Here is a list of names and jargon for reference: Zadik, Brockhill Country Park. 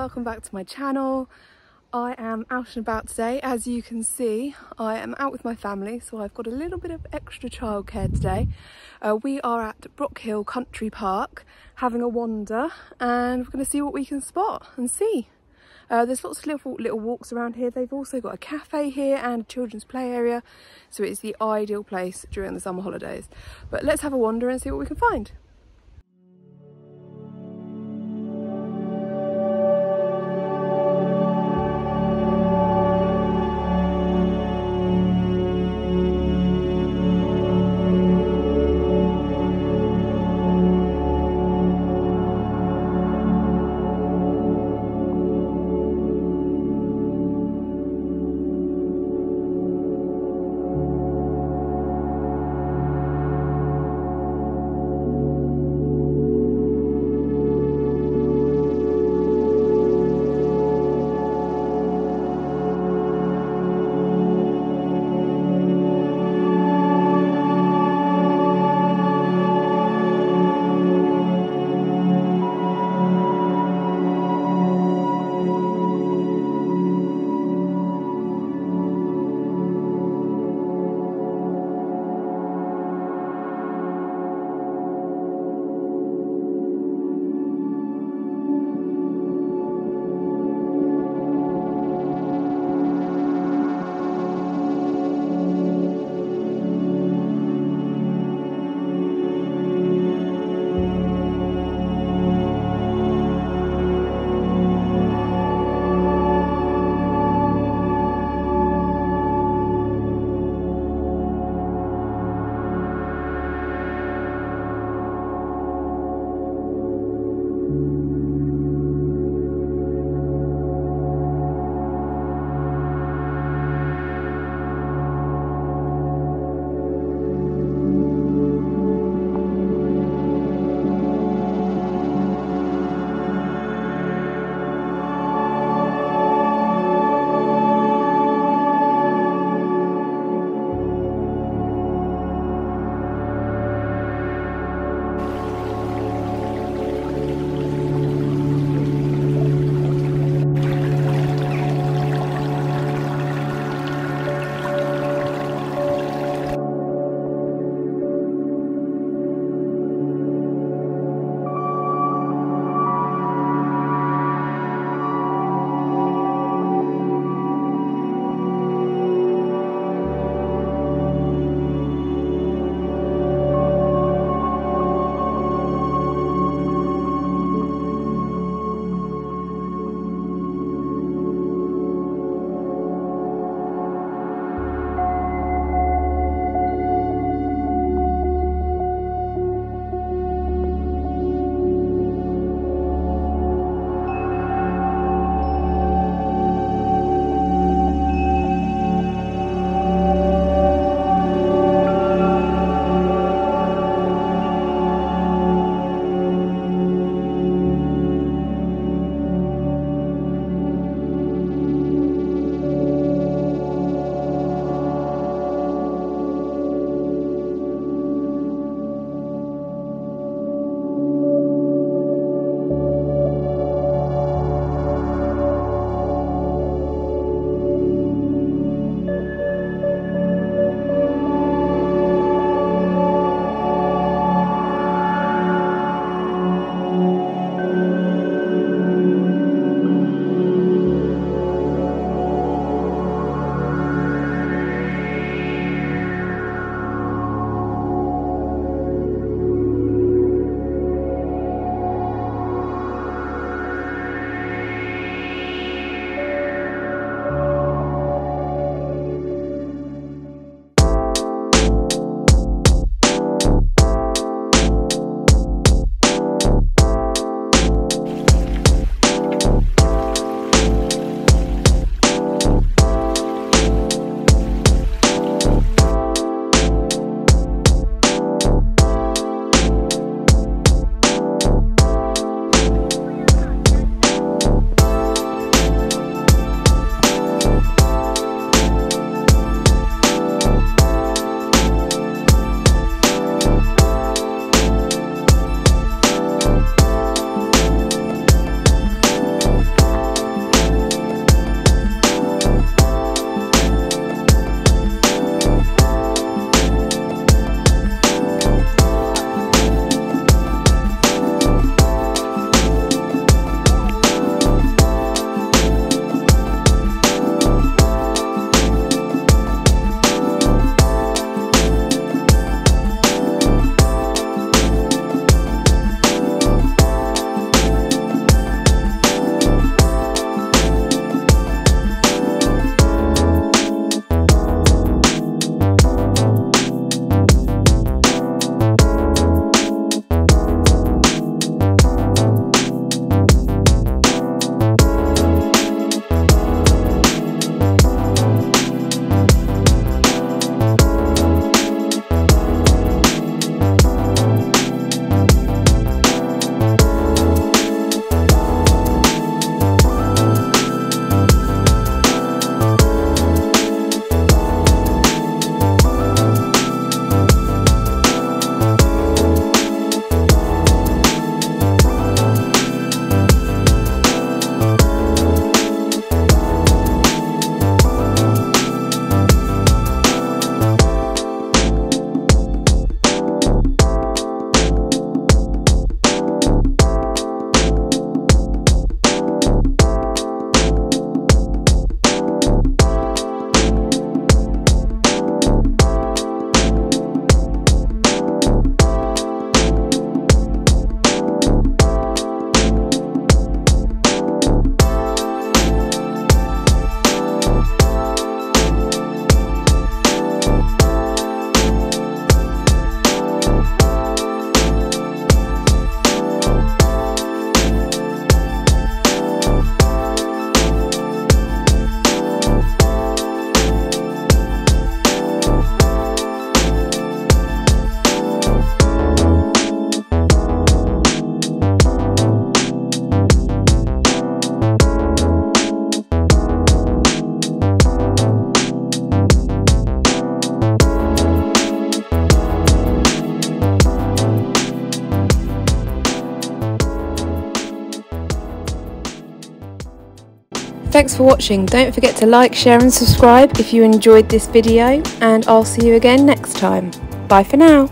welcome back to my channel. I am out and about today. As you can see, I am out with my family, so I've got a little bit of extra childcare today. We are at Brockhill Country Park having a wander, and we're going to see what we can spot and see. There's lots of little walks around here. They've also got a cafe here and a children's play area, so it's the ideal place during the summer holidays. But let's have a wander and see what we can find. Thanks for watching. Don't forget to like, share and subscribe if you enjoyed this video, and I'll see you again next time. Bye for now.